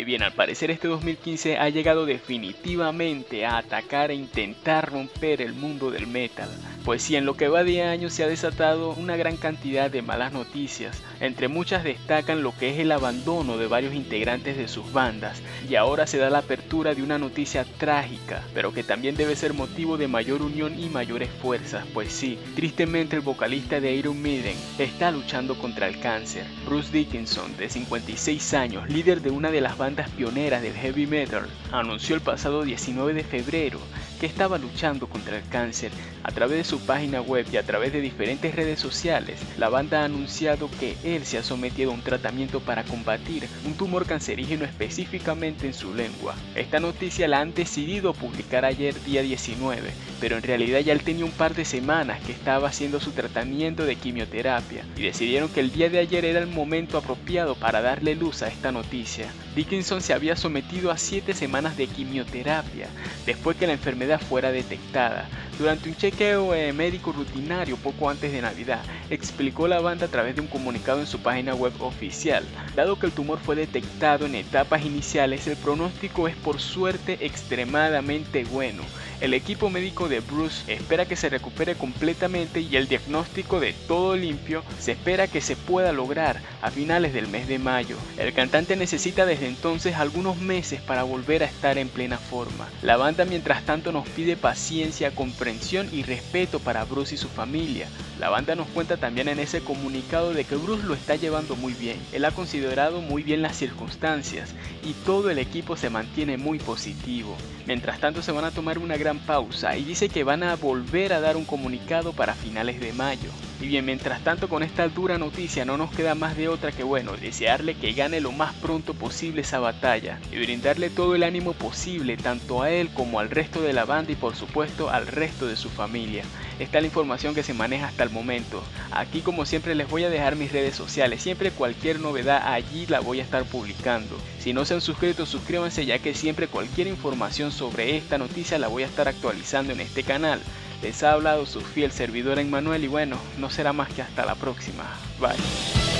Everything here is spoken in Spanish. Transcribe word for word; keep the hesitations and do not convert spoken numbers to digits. Y bien, al parecer este dos mil quince ha llegado definitivamente a atacar e intentar romper el mundo del metal. Pues sí, en lo que va de año se ha desatado una gran cantidad de malas noticias. Entre muchas destacan lo que es el abandono de varios integrantes de sus bandas. Y ahora se da la apertura de una noticia trágica, pero que también debe ser motivo de mayor unión y mayores fuerzas. Pues sí, tristemente el vocalista de Iron Maiden está luchando contra el cáncer. Bruce Dickinson, de cincuenta y seis años, líder de una de las bandas pioneras del heavy metal, anunció el pasado diecinueve de febrero que estaba luchando contra el cáncer. A través de su página web y a través de diferentes redes sociales, la banda ha anunciado que él se ha sometido a un tratamiento para combatir un tumor cancerígeno, específicamente en su lengua. Esta noticia la han decidido publicar ayer, día diecinueve, pero en realidad ya él tenía un par de semanas que estaba haciendo su tratamiento de quimioterapia y decidieron que el día de ayer era el momento apropiado para darle luz a esta noticia. Dickinson se había sometido a siete semanas de quimioterapia después que la enfermedad fuera detectada. Durante un chequeo eh, médico rutinario poco antes de Navidad, explicó la banda a través de un comunicado en su página web oficial. Dado que el tumor fue detectado en etapas iniciales, el pronóstico es por suerte extremadamente bueno. El equipo médico de Bruce espera que se recupere completamente y el diagnóstico de todo limpio se espera que se pueda lograr a finales del mes de mayo. El cantante necesita desde entonces algunos meses para volver a estar en plena forma. La banda mientras tanto nos pide paciencia, comprensión y respeto para Bruce y su familia. La banda nos cuenta también en ese comunicado de que Bruce lo está llevando muy bien. Él ha considerado muy bien las circunstancias y todo el equipo se mantiene muy positivo. Mientras tanto se van a tomar una gran pausa y dice que van a volver a dar un comunicado para finales de mayo. Y bien, mientras tanto con esta dura noticia no nos queda más de otra que, bueno, desearle que gane lo más pronto posible esa batalla y brindarle todo el ánimo posible tanto a él como al resto de la banda y por supuesto al resto de su familia. Esta es la información que se maneja hasta el momento. Aquí como siempre les voy a dejar mis redes sociales, siempre cualquier novedad allí la voy a estar publicando. Si no se han suscrito, suscríbanse, ya que siempre cualquier información sobre esta noticia la voy a estar actualizando en este canal. Les ha hablado su fiel servidor Emmanuel y bueno, no será más que hasta la próxima. Bye.